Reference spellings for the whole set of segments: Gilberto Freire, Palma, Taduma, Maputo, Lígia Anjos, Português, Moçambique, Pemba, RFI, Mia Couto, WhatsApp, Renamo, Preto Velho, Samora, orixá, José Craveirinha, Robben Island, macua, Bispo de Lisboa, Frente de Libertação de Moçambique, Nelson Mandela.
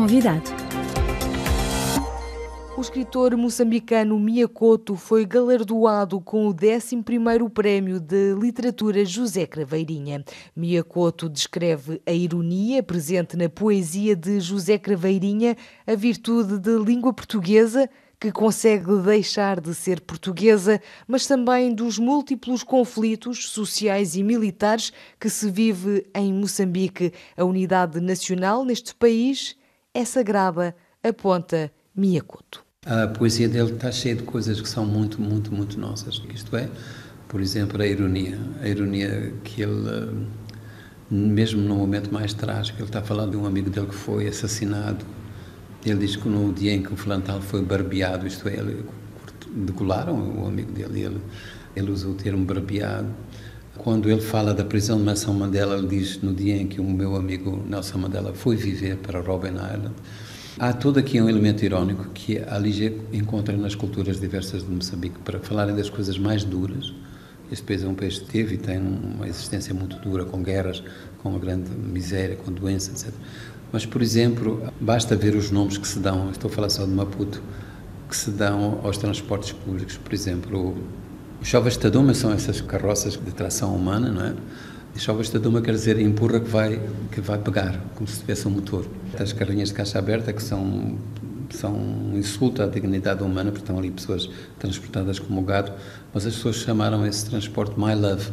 convidado. O escritor moçambicano Mia Couto foi galardoado com o 11º Prémio de Literatura José Craveirinha. Mia Couto descreve a ironia presente na poesia de José Craveirinha, a virtude de língua portuguesa, que consegue deixar de ser portuguesa, mas também dos múltiplos conflitos sociais e militares que se vive em Moçambique. A unidade nacional neste país é sagrada, aponta Mia Couto. A poesia dele está cheia de coisas que são muito, muito, muito nossas. Isto é, por exemplo, a ironia que ele, mesmo no momento mais trágico, ele está falando de um amigo dele que foi assassinado. Ele diz que no dia em que o flantal foi barbeado, isto é, decolaram o amigo dele, ele usa o termo barbeado. Quando ele fala da prisão de Nelson Mandela, ele diz no dia em que o meu amigo Nelson Mandela foi viver para Robben Island. Há todo aqui um elemento irónico que a Lige encontra nas culturas diversas de Moçambique, para falarem das coisas mais duras. Este país é um país que teve e tem uma existência muito dura, com guerras, com uma grande miséria, com doença, etc. Mas, por exemplo, basta ver os nomes que se dão, estou a falar só de Maputo, que se dão aos transportes públicos. Por exemplo, os chovas de Taduma são essas carroças de tração humana, não é? Chovas de Taduma quer dizer empurra que vai pegar, como se tivesse um motor. As carrinhas de caixa aberta, que são um insulto à dignidade humana, porque estão ali pessoas transportadas como gado, mas as pessoas chamaram esse transporte My Love.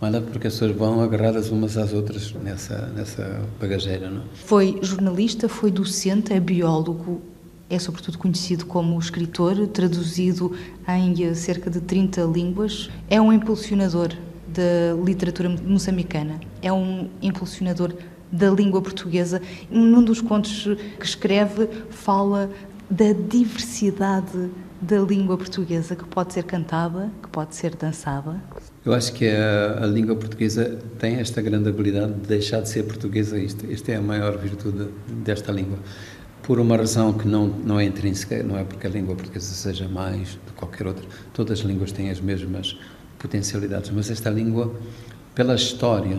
Mas é porque as pessoas vão agarradas umas às outras nessa bagageira, não é? Foi jornalista, foi docente, é biólogo, é sobretudo conhecido como escritor, traduzido em cerca de 30 línguas. É um impulsionador da literatura moçambicana, é um impulsionador da língua portuguesa. Num dos contos que escreve, fala da diversidade da língua portuguesa, que pode ser cantada, que pode ser dançada. Eu acho que a língua portuguesa tem esta grande habilidade de deixar de ser portuguesa. Esta é a maior virtude desta língua. Por uma razão que não é intrínseca, não é porque a língua portuguesa seja mais do que qualquer outra. Todas as línguas têm as mesmas potencialidades, mas esta língua, pela história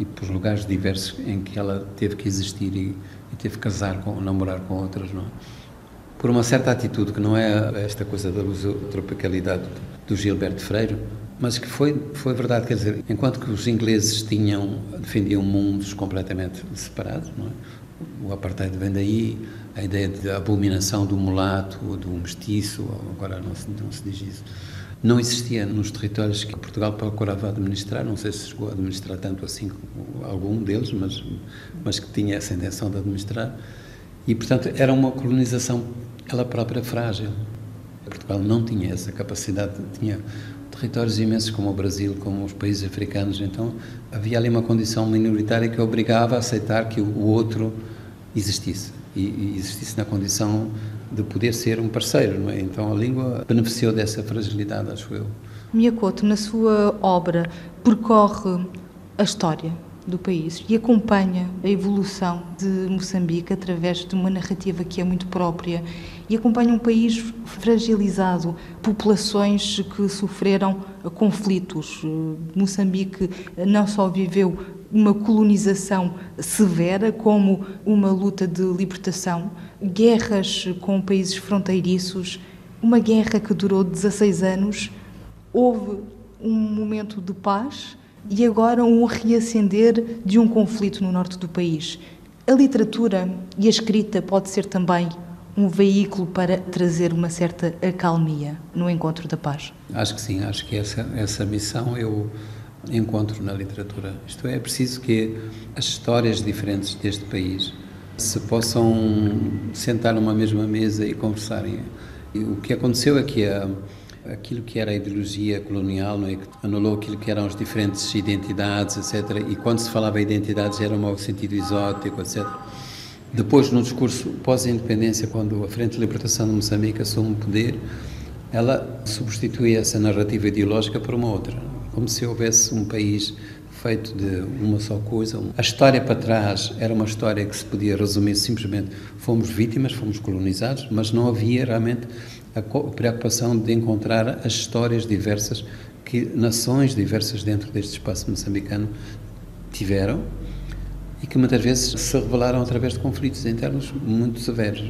e pelos lugares diversos em que ela teve que existir e teve que casar com, namorar com outras, não é? Por uma certa atitude, que não é esta coisa da lusotropicalidade do Gilberto Freire, mas que foi verdade, quer dizer, enquanto que os ingleses defendiam mundos completamente separados, não é? O apartheid vem daí, a ideia de abominação do mulato, do mestiço, agora não se diz isso, não existia nos territórios que Portugal procurava administrar, não sei se chegou a administrar tanto assim algum deles, mas que tinha essa intenção de administrar, e portanto era uma colonização ela própria frágil. Portugal não tinha essa capacidade, tinha territórios imensos como o Brasil, como os países africanos, então havia ali uma condição minoritária que obrigava a aceitar que o outro existisse, e existisse na condição de poder ser um parceiro, não é? Então a língua beneficiou dessa fragilidade, acho eu. Mia Couto, na sua obra, percorre a história do país e acompanha a evolução de Moçambique através de uma narrativa que é muito própria e acompanha um país fragilizado, populações que sofreram conflitos. Moçambique não só viveu uma colonização severa, como uma luta de libertação, guerras com países fronteiriços, uma guerra que durou 16 anos, houve um momento de paz e agora um reacender de um conflito no norte do país. A literatura e a escrita pode ser também um veículo para trazer uma certa acalmia no encontro da paz. Acho que sim, acho que essa missão eu encontro na literatura. Isto é preciso que as histórias diferentes deste país se possam sentar numa mesma mesa e conversarem. E o que aconteceu é que aquilo que era a ideologia colonial, não é? Anulou aquilo que eram as diferentes identidades, etc. E quando se falava em identidades era um sentido exótico, etc. Depois, no discurso pós-independência, quando a Frente de Libertação de Moçambique assume o poder, ela substitui essa narrativa ideológica por uma outra, como se houvesse um país feito de uma só coisa. A história para trás era uma história que se podia resumir simplesmente: fomos vítimas, fomos colonizados, mas não havia realmente a preocupação de encontrar as histórias diversas que nações diversas dentro deste espaço moçambicano tiveram, e que muitas vezes se revelaram através de conflitos internos muito severos.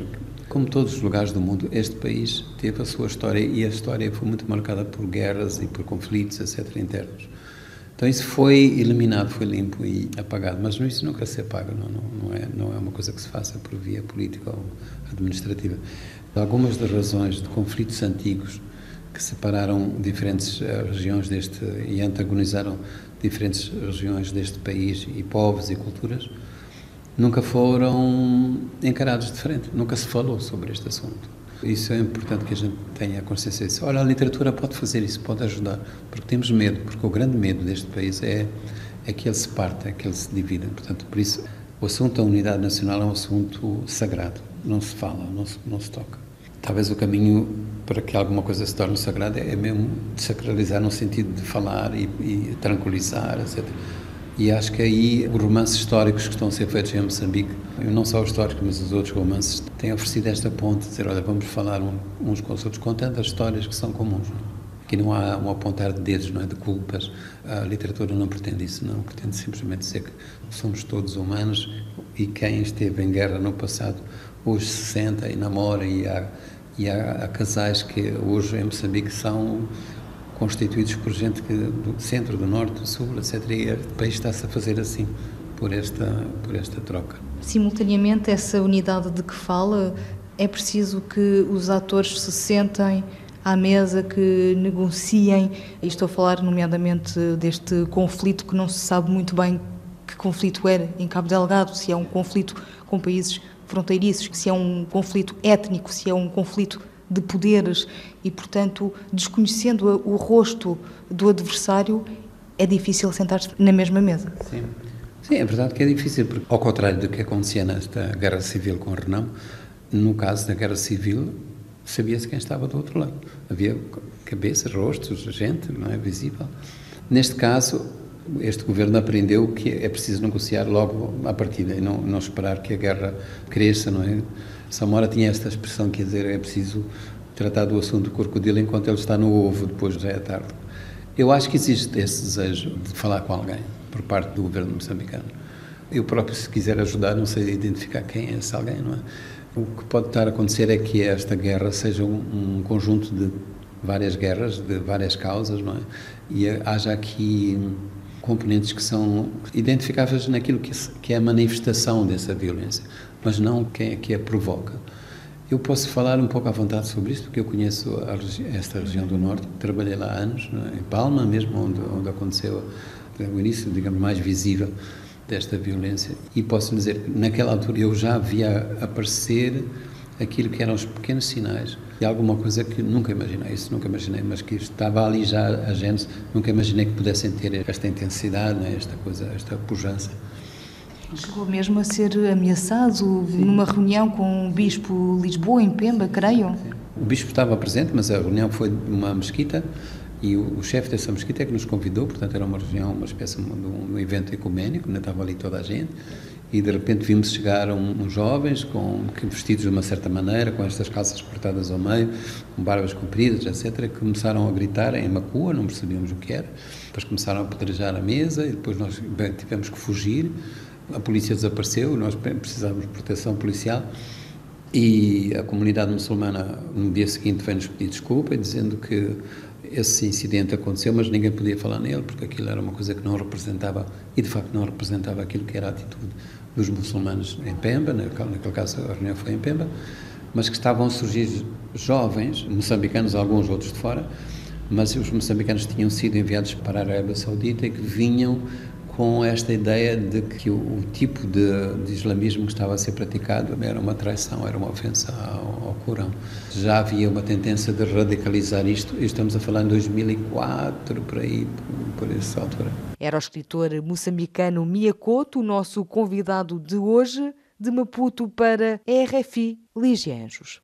Como todos os lugares do mundo, este país teve a sua história e a história foi muito marcada por guerras e por conflitos, etc., internos. Então isso foi eliminado, foi limpo e apagado, mas isso nunca se apaga, não é uma coisa que se faça por via política ou administrativa. Algumas das razões de conflitos antigos que separaram diferentes regiões deste e antagonizaram diferentes regiões deste país e povos e culturas nunca foram encarados de frente, nunca se falou sobre este assunto. Isso é importante que a gente tenha consciência disso. Olha, a literatura pode fazer isso, pode ajudar, porque temos medo, porque o grande medo deste país é que ele se parta, é que ele se divida. Portanto, por isso, o assunto da unidade nacional é um assunto sagrado, não se fala, não se toca. Talvez o caminho para que alguma coisa se torne sagrada é mesmo desacralizar no sentido de falar e tranquilizar, etc. E acho que aí os romances históricos que estão a ser feitos em Moçambique, não só os históricos, mas os outros romances, têm oferecido esta ponte de dizer, olha, vamos falar uns com os outros, contando as histórias que são comuns. Aqui não há um apontar de dedos, não é de culpas. A literatura não pretende isso, não. Pretende simplesmente dizer que somos todos humanos e quem esteve em guerra no passado, hoje se senta e namora e há casais que hoje em Moçambique são constituídos por gente que, do centro, do norte, do sul, etc. E o país está-se a fazer assim, por esta troca. Simultaneamente, essa unidade de que fala, é preciso que os atores se sentem à mesa, que negociem, e estou a falar nomeadamente deste conflito que não se sabe muito bem que conflito era em Cabo Delgado, se é um conflito com países fronteiriços, se é um conflito étnico, se é um conflito de poderes e, portanto, desconhecendo o rosto do adversário, é difícil sentar-se na mesma mesa. Sim, é verdade que é difícil, porque, ao contrário do que acontecia nesta guerra civil com o Renamo, no caso da guerra civil, sabia-se quem estava do outro lado. Havia cabeças, rostos, gente, não é visível. Neste caso, este governo aprendeu que é preciso negociar logo à partida e não esperar que a guerra cresça, não é? Samora tinha esta expressão, quer dizer, é preciso tratar do assunto do crocodilo enquanto ele está no ovo, depois já é tarde. Eu acho que existe esse desejo de falar com alguém por parte do governo moçambicano. Eu próprio, se quiser ajudar, não sei identificar quem é esse alguém, não é? O que pode estar a acontecer é que esta guerra seja um conjunto de várias guerras, de várias causas, não é? E haja aqui componentes que são identificáveis naquilo que é a manifestação dessa violência, mas não quem é que a provoca. Eu posso falar um pouco à vontade sobre isto, porque eu conheço esta região do Norte, trabalhei lá há anos, em Palma mesmo, onde aconteceu o início, digamos, mais visível desta violência. E posso dizer que naquela altura eu já via aparecer aquilo que eram os pequenos sinais de alguma coisa que nunca imaginei, mas que estava ali já a gênese, nunca imaginei que pudessem ter esta intensidade, né, esta coisa, esta pujança. Chegou mesmo a ser ameaçado. Sim. Numa reunião com o Bispo de Lisboa, em Pemba, creio. Sim. O Bispo estava presente, mas a reunião foi numa mesquita e o chefe dessa mesquita é que nos convidou, portanto era uma reunião, uma espécie de um evento ecuménico, não estava ali toda a gente. E de repente vimos chegar uns jovens vestidos de uma certa maneira, com estas calças cortadas ao meio, com barbas compridas, etc., que começaram a gritar em macua, não percebíamos o que era. Depois começaram a apedrejar a mesa e depois nós tivemos que fugir. A polícia desapareceu, nós precisávamos de proteção policial. E a comunidade muçulmana, no dia seguinte, veio-nos pedir desculpa, dizendo que esse incidente aconteceu, mas ninguém podia falar nele, porque aquilo era uma coisa que não representava, e de facto não representava aquilo que era a atitude dos muçulmanos em Pemba, naquele caso a reunião foi em Pemba, mas que estavam a surgir jovens, moçambicanos, alguns outros de fora, mas os moçambicanos tinham sido enviados para a Arábia Saudita e que vinham com esta ideia de que o tipo de islamismo que estava a ser praticado era uma traição, era uma ofensa ao Corão. Já havia uma tendência de radicalizar isto, e estamos a falar em 2004, por essa altura. Era o escritor moçambicano Mia Couto, o nosso convidado de hoje, de Maputo para a RFI, Lígia Anjos.